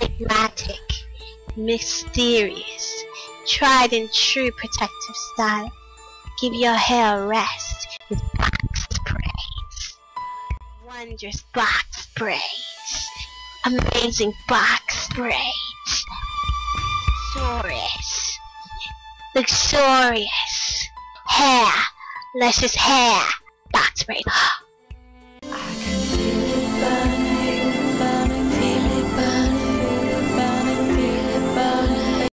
enigmatic, mysterious, tried and true protective style. Give your hair a rest with boxed braids. Wondrous boxed braids. Amazing boxed braids. Luxurious. Luxurious. Hair. Luscious hair. Boxed braids.